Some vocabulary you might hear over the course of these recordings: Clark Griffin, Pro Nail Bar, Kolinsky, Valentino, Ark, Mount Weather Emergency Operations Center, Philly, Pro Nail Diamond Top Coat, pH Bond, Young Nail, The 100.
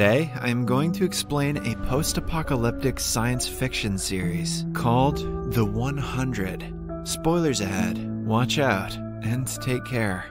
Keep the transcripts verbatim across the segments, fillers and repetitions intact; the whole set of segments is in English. Today, I am going to explain a post-apocalyptic science fiction series called The one hundred. Spoilers ahead, watch out, and take care.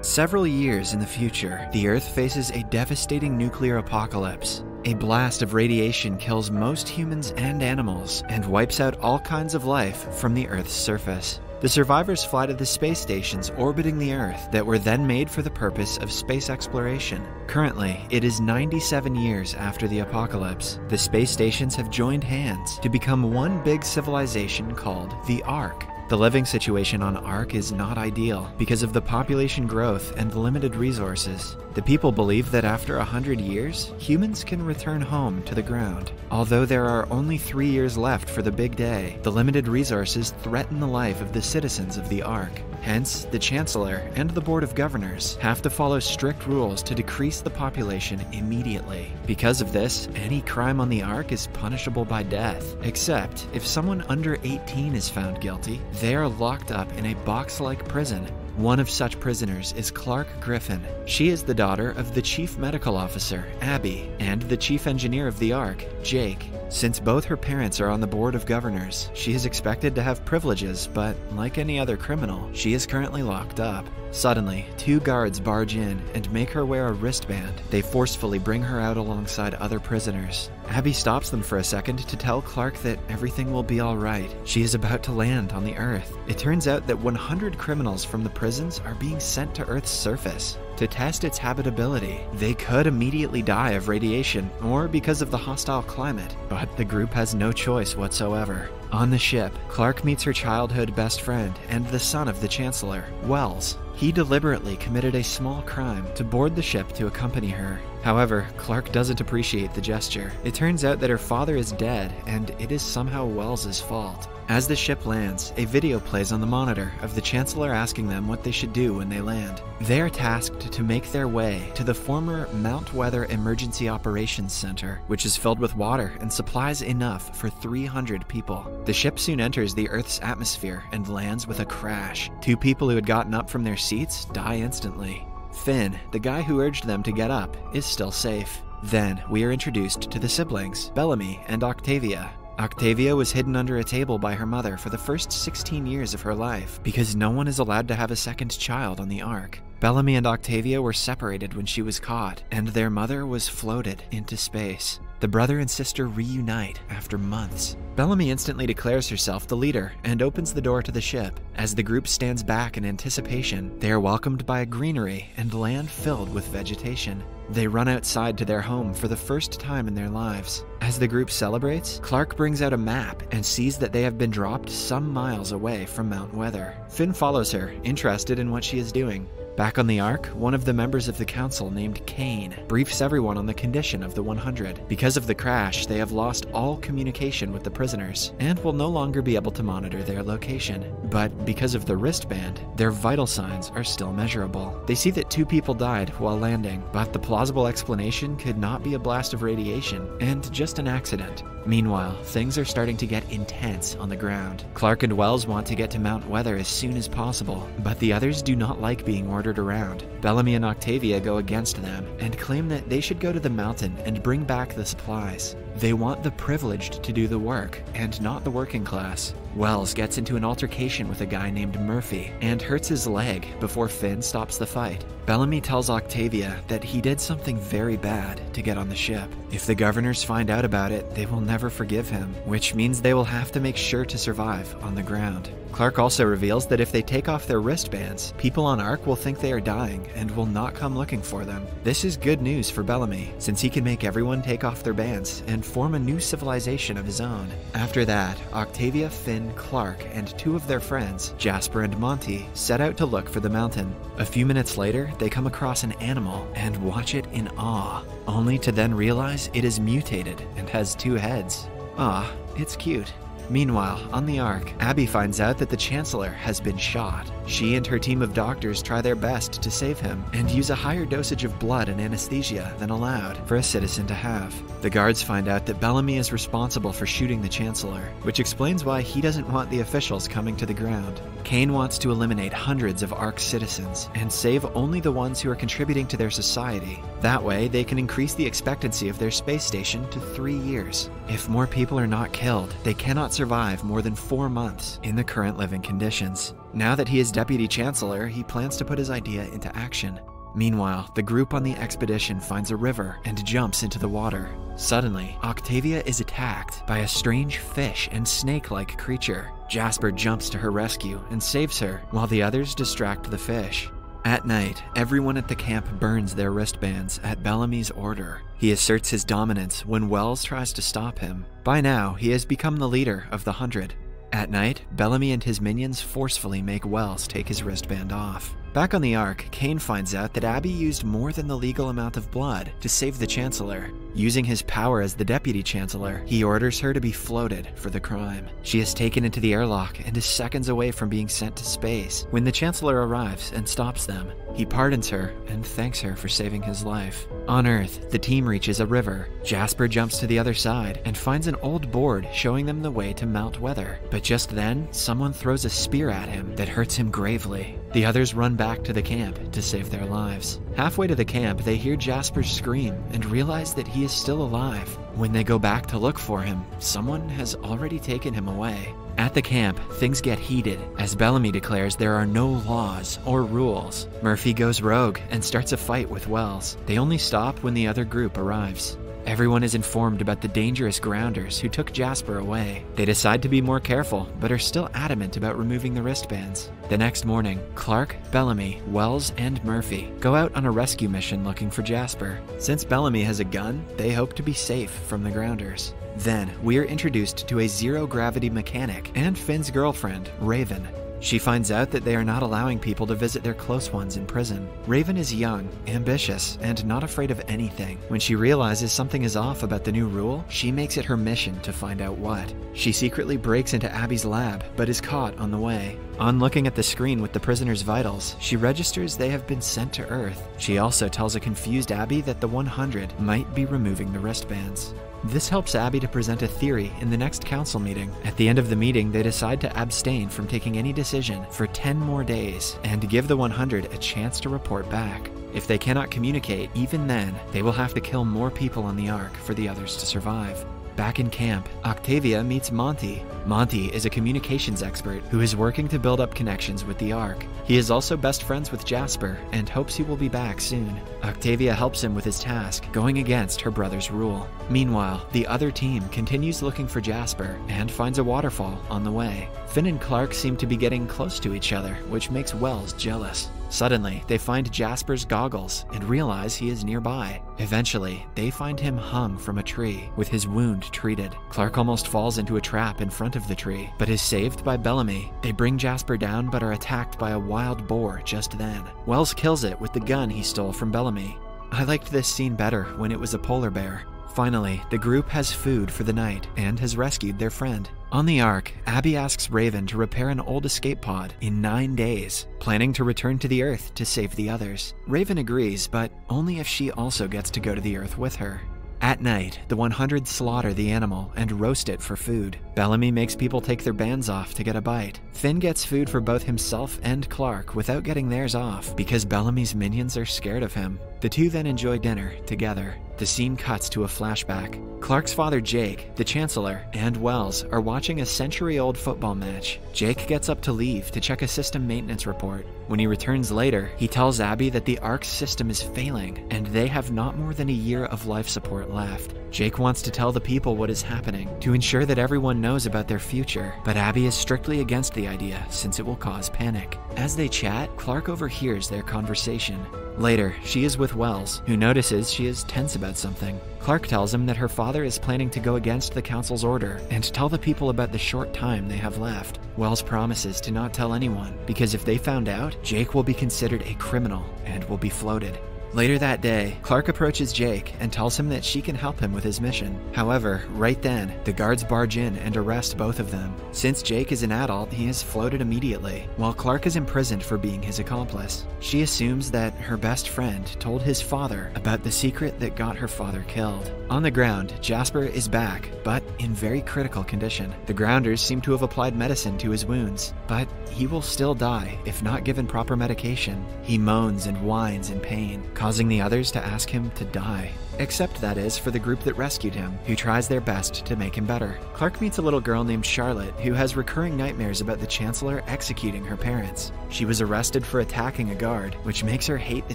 Several years in the future, the Earth faces a devastating nuclear apocalypse. A blast of radiation kills most humans and animals and wipes out all kinds of life from the Earth's surface. The survivors fly to the space stations orbiting the Earth that were then made for the purpose of space exploration. Currently, it is ninety-seven years after the apocalypse. The space stations have joined hands to become one big civilization called the Ark. The living situation on Ark is not ideal because of the population growth and limited resources. The people believe that after one hundred years, humans can return home to the ground. Although there are only three years left for the big day, the limited resources threaten the life of the citizens of the Ark. Hence, the Chancellor and the Board of Governors have to follow strict rules to decrease the population immediately. Because of this, any crime on the Ark is punishable by death, except if someone under eighteen is found guilty, they are locked up in a box-like prison. One of such prisoners is Clark Griffin. She is the daughter of the Chief Medical Officer, Abby, and the Chief Engineer of the Ark, Jake. Since both her parents are on the Board of Governors, she is expected to have privileges, but like any other criminal, she is currently locked up. Suddenly, two guards barge in and make her wear a wristband. They forcefully bring her out alongside other prisoners. Abby stops them for a second to tell Clark that everything will be alright. She is about to land on the Earth. It turns out that one hundred criminals from the prisons are being sent to Earth's surface to test its habitability. They could immediately die of radiation or because of the hostile climate, but the group has no choice whatsoever. On the ship, Clark meets her childhood best friend and the son of the Chancellor, Wells. He deliberately committed a small crime to board the ship to accompany her. However, Clark doesn't appreciate the gesture. It turns out that her father is dead, and it is somehow Wells's fault. As the ship lands, a video plays on the monitor of the Chancellor asking them what they should do when they land. They are tasked to make their way to the former Mount Weather Emergency Operations Center, which is filled with water and supplies enough for three hundred people. The ship soon enters the Earth's atmosphere and lands with a crash. Two people who had gotten up from their seats die instantly. Finn, the guy who urged them to get up, is still safe. Then, we are introduced to the siblings, Bellamy and Octavia. Octavia was hidden under a table by her mother for the first sixteen years of her life because no one is allowed to have a second child on the Ark. Bellamy and Octavia were separated when she was caught, and their mother was floated into space. The brother and sister reunite after months. Bellamy instantly declares herself the leader and opens the door to the ship. As the group stands back in anticipation, they are welcomed by a greenery and land filled with vegetation. They run outside to their home for the first time in their lives. As the group celebrates, Clark brings out a map and sees that they have been dropped some miles away from Mount Weather. Finn follows her, interested in what she is doing. Back on the Ark, one of the members of the council named Kane briefs everyone on the condition of the one hundred. Because of the crash, they have lost all communication with the prisoners and will no longer be able to monitor their location. But because of the wristband, their vital signs are still measurable. They see that two people died while landing, but the plausible explanation could not be a blast of radiation and just an accident. Meanwhile, things are starting to get intense on the ground. Clark and Wells want to get to Mount Weather as soon as possible, but the others do not like being ordered around. Bellamy and Octavia go against them and claim that they should go to the mountain and bring back the supplies. They want the privileged to do the work, and not the working class. Wells gets into an altercation with a guy named Murphy and hurts his leg before Finn stops the fight. Bellamy tells Octavia that he did something very bad to get on the ship. If the governors find out about it, they will never forgive him, which means they will have to make sure to survive on the ground. Clark also reveals that if they take off their wristbands, people on Ark will think they are dying and will not come looking for them. This is good news for Bellamy, since he can make everyone take off their bands and form a new civilization of his own. After that, Octavia, Finn, Clark, and two of their friends, Jasper and Monty, set out to look for the mountain. A few minutes later, they come across an animal and watch it in awe, only to then realize it is mutated and has two heads. Ah, it's cute. Meanwhile, on the Ark, Abby finds out that the Chancellor has been shot. She and her team of doctors try their best to save him and use a higher dosage of blood and anesthesia than allowed for a citizen to have. The guards find out that Bellamy is responsible for shooting the Chancellor, which explains why he doesn't want the officials coming to the ground. Kane wants to eliminate hundreds of Ark's citizens and save only the ones who are contributing to their society. That way, they can increase the expectancy of their space station to three years. If more people are not killed, they cannot survive more than four months in the current living conditions. Now that he is Deputy Chancellor, he plans to put his idea into action. Meanwhile, the group on the expedition finds a river and jumps into the water. Suddenly, Octavia is attacked by a strange fish and snake-like creature. Jasper jumps to her rescue and saves her, while the others distract the fish. At night, everyone at the camp burns their wristbands at Bellamy's order. He asserts his dominance when Wells tries to stop him. By now, he has become the leader of the Hundred. At night, Bellamy and his minions forcefully make Wells take his wristband off. Back on the Ark, Kane finds out that Abby used more than the legal amount of blood to save the Chancellor. Using his power as the Deputy Chancellor, he orders her to be floated for the crime. She is taken into the airlock and is seconds away from being sent to space when the Chancellor arrives and stops them. He pardons her and thanks her for saving his life. On Earth, the team reaches a river. Jasper jumps to the other side and finds an old board showing them the way to Mount Weather. But just then, someone throws a spear at him that hurts him gravely. The others run back to the camp to save their lives. Halfway to the camp, they hear Jasper scream and realize that he is still alive. When they go back to look for him, someone has already taken him away. At the camp, things get heated as Bellamy declares there are no laws or rules. Murphy goes rogue and starts a fight with Wells. They only stop when the other group arrives. Everyone is informed about the dangerous grounders who took Jasper away. They decide to be more careful, but are still adamant about removing the wristbands. The next morning, Clark, Bellamy, Wells, and Murphy go out on a rescue mission looking for Jasper. Since Bellamy has a gun, they hope to be safe from the grounders. Then, we are introduced to a zero-gravity mechanic and Finn's girlfriend, Raven. She finds out that they are not allowing people to visit their close ones in prison. Raven is young, ambitious, and not afraid of anything. When she realizes something is off about the new rule, she makes it her mission to find out what. She secretly breaks into Abby's lab, but is caught on the way. On looking at the screen with the prisoners' vitals, she registers they have been sent to Earth. She also tells a confused Abby that the one hundred might be removing the wristbands. This helps Abby to present a theory in the next council meeting. At the end of the meeting, they decide to abstain from taking any decision for ten more days and give the one hundred a chance to report back. If they cannot communicate, even then, they will have to kill more people on the Ark for the others to survive. Back in camp, Octavia meets Monty. Monty is a communications expert who is working to build up connections with the Ark. He is also best friends with Jasper and hopes he will be back soon. Octavia helps him with his task, going against her brother's rule. Meanwhile, the other team continues looking for Jasper and finds a waterfall on the way. Finn and Clark seem to be getting close to each other, which makes Wells jealous. Suddenly, they find Jasper's goggles and realize he is nearby. Eventually, they find him hung from a tree, with his wound treated. Clark almost falls into a trap in front of the tree, but is saved by Bellamy. They bring Jasper down but are attacked by a wild boar just then. Wells kills it with the gun he stole from Bellamy. I liked this scene better when it was a polar bear. Finally, the group has food for the night and has rescued their friend. On the Ark, Abby asks Raven to repair an old escape pod in nine days, planning to return to the Earth to save the others. Raven agrees, but only if she also gets to go to the Earth with her. At night, the one hundred slaughter the animal and roast it for food. Bellamy makes people take their bands off to get a bite. Finn gets food for both himself and Clark without getting theirs off because Bellamy's minions are scared of him. The two then enjoy dinner together. The scene cuts to a flashback. Clark's father Jake, the Chancellor, and Wells are watching a century-old football match. Jake gets up to leave to check a system maintenance report. When he returns later, he tells Abby that the Ark's system is failing and they have not more than a year of life support left. Jake wants to tell the people what is happening to ensure that everyone knows about their future, but Abby is strictly against the idea since it will cause panic. As they chat, Clark overhears their conversation. Later, she is with Wells, who notices she is tense about something. Clark tells him that her father is planning to go against the council's order and tell the people about the short time they have left. Wells promises to not tell anyone, because if they found out, Jake will be considered a criminal and will be floated. Later that day, Clark approaches Jake and tells him that she can help him with his mission. However, right then, the guards barge in and arrest both of them. Since Jake is an adult, he is floated immediately, while Clark is imprisoned for being his accomplice. She assumes that her best friend told his father about the secret that got her father killed. On the ground, Jasper is back, but in very critical condition. The grounders seem to have applied medicine to his wounds, but he will still die if not given proper medication. He moans and whines in pain, causing the others to ask him to die. Except, that is, for the group that rescued him, who tries their best to make him better. Clark meets a little girl named Charlotte, who has recurring nightmares about the Chancellor executing her parents. She was arrested for attacking a guard, which makes her hate the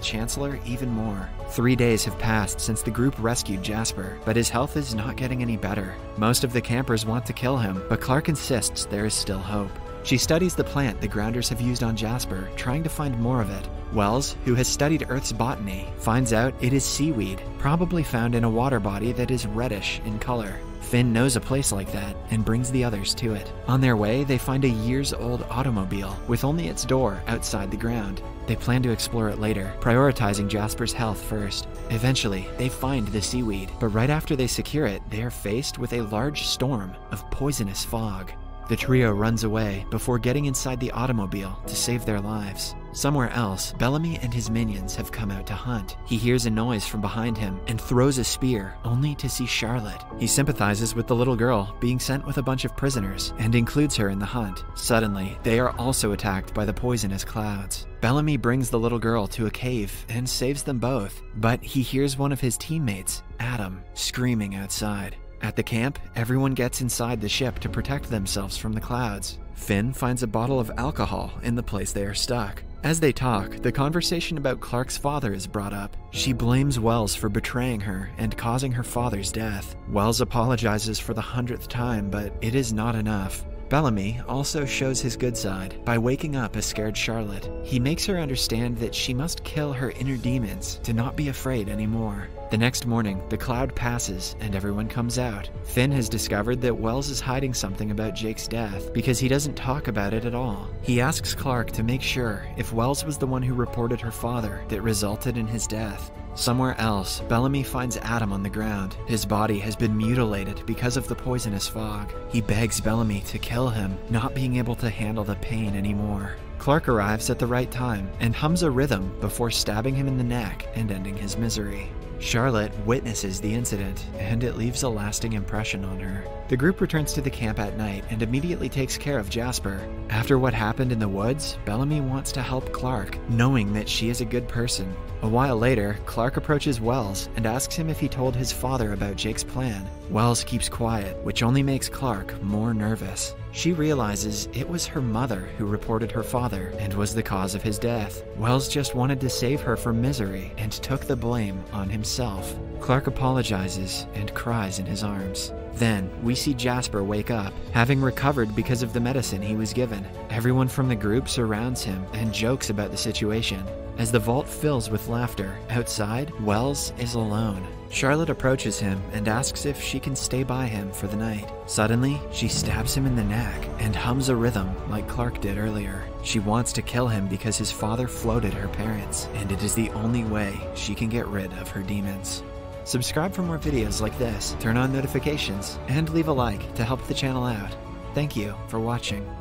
Chancellor even more. Three days have passed since the group rescued Jasper, but his health is not getting any better. Most of the campers want to kill him, but Clark insists there is still hope. She studies the plant the grounders have used on Jasper, trying to find more of it. Wells, who has studied Earth's botany, finds out it is seaweed, probably found in a water body that is reddish in color. Finn knows a place like that and brings the others to it. On their way, they find a years-old automobile with only its door outside the ground. They plan to explore it later, prioritizing Jasper's health first. Eventually, they find the seaweed, but right after they secure it, they are faced with a large storm of poisonous fog. The trio runs away before getting inside the automobile to save their lives. Somewhere else, Bellamy and his minions have come out to hunt. He hears a noise from behind him and throws a spear, only to see Charlotte. He sympathizes with the little girl being sent with a bunch of prisoners and includes her in the hunt. Suddenly, they are also attacked by the poisonous clouds. Bellamy brings the little girl to a cave and saves them both, but he hears one of his teammates, Adam, screaming outside. At the camp, everyone gets inside the ship to protect themselves from the clouds. Finn finds a bottle of alcohol in the place they are stuck. As they talk, the conversation about Clark's father is brought up. She blames Wells for betraying her and causing her father's death. Wells apologizes for the hundredth time, but it is not enough. Bellamy also shows his good side by waking up a scared Charlotte. He makes her understand that she must kill her inner demons to not be afraid anymore. The next morning, the cloud passes and everyone comes out. Finn has discovered that Wells is hiding something about Jake's death because he doesn't talk about it at all. He asks Clark to make sure if Wells was the one who reported her father that resulted in his death. Somewhere else, Bellamy finds Adam on the ground. His body has been mutilated because of the poisonous fog. He begs Bellamy to kill him, not being able to handle the pain anymore. Clark arrives at the right time and hums a rhythm before stabbing him in the neck and ending his misery. Charlotte witnesses the incident, and it leaves a lasting impression on her. The group returns to the camp at night and immediately takes care of Jasper. After what happened in the woods, Bellamy wants to help Clark, knowing that she is a good person. A while later, Clark approaches Wells and asks him if he told his father about Jake's plan. Wells keeps quiet, which only makes Clark more nervous. She realizes it was her mother who reported her father and was the cause of his death. Wells just wanted to save her from misery and took the blame on himself. Clark apologizes and cries in his arms. Then, we see Jasper wake up, having recovered because of the medicine he was given. Everyone from the group surrounds him and jokes about the situation. As the vault fills with laughter, outside, Wells is alone. Charlotte approaches him and asks if she can stay by him for the night. Suddenly, she stabs him in the neck and hums a rhythm like Clark did earlier. She wants to kill him because his father floated her parents, and it is the only way she can get rid of her demons. Subscribe for more videos like this, turn on notifications, and leave a like to help the channel out. Thank you for watching.